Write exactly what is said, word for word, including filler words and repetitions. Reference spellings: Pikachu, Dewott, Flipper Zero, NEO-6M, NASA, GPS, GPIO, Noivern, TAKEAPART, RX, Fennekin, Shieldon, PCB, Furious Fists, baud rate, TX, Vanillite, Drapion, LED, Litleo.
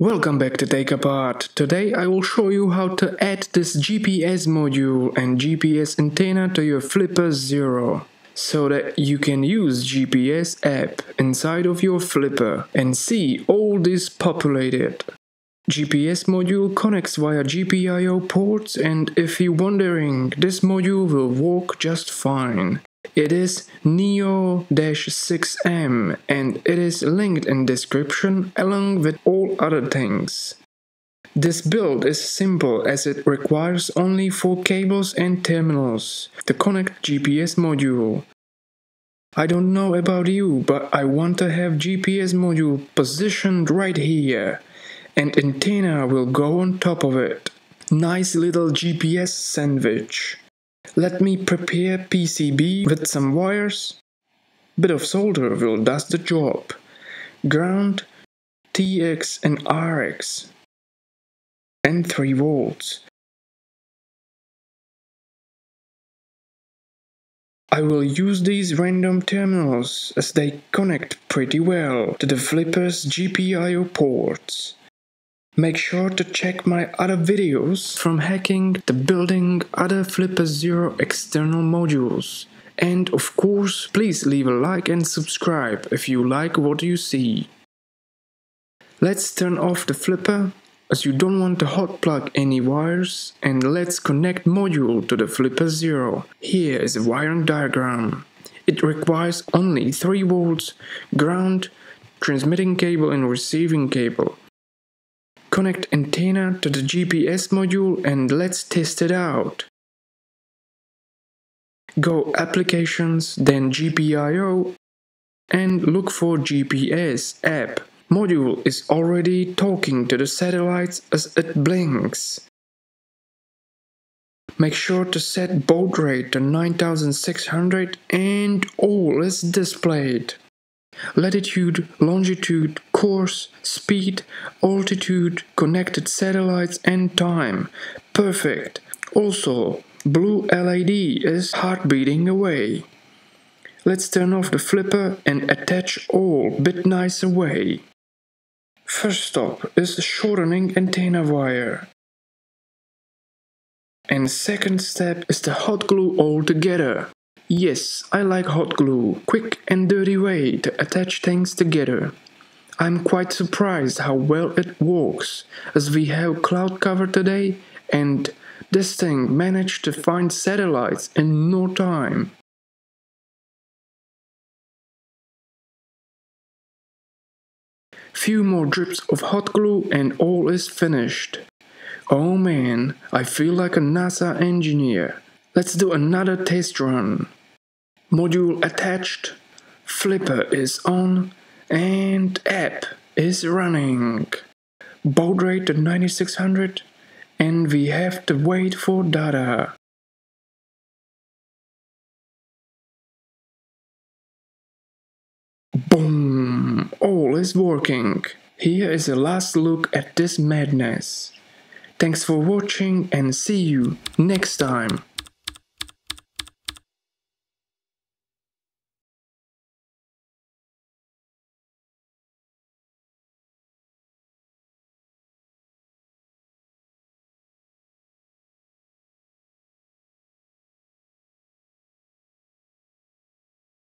Welcome back to Take Apart. Today I will show you how to add this G P S module and G P S antenna to your Flipper Zero, so that you can use G P S app inside of your Flipper and see all this populated. G P S module connects via G P I O ports, and if you're wondering, this module will work just fine. It is N E O six M and it is linked in description along with all other things. This build is simple as it requires only four cables and terminals to connect G P S module. I don't know about you, but I want to have G P S module positioned right here and antenna will go on top of it. Nice little G P S sandwich. Let me prepare P C B with some wires. Bit of solder will do the job. Ground, T X and R X. And three volts. I will use these random terminals as they connect pretty well to the Flipper's G P I O ports. Make sure to check my other videos from hacking to building other Flipper Zero external modules. And of course, please leave a like and subscribe if you like what you see. Let's turn off the Flipper, as you don't want to hot plug any wires, and let's connect module to the Flipper Zero. Here is a wiring diagram. It requires only three volts, ground, transmitting cable and receiving cable. Connect antenna to the G P S module and let's test it out. Go Applications, then G P I O and look for G P S app. Module is already talking to the satellites as it blinks. Make sure to set baud rate to nine thousand six hundred and all is displayed. Latitude, longitude, course, speed, altitude, connected satellites and time. Perfect. Also, blue L E D is hard beating away. Let's turn off the Flipper and attach all bit nice away. First stop is shortening antenna wire. And second step is the hot glue all together. Yes, I like hot glue, quick and dirty way to attach things together. I'm quite surprised how well it works, as we have cloud cover today and this thing managed to find satellites in no time. Few more drips of hot glue and all is finished. Oh man, I feel like a NASA engineer. Let's do another test run. Module attached, Flipper is on, and app is running. Baud rate to nine thousand six hundred, and we have to wait for data. Boom! All is working. Here is a last look at this madness. Thanks for watching and see you next time.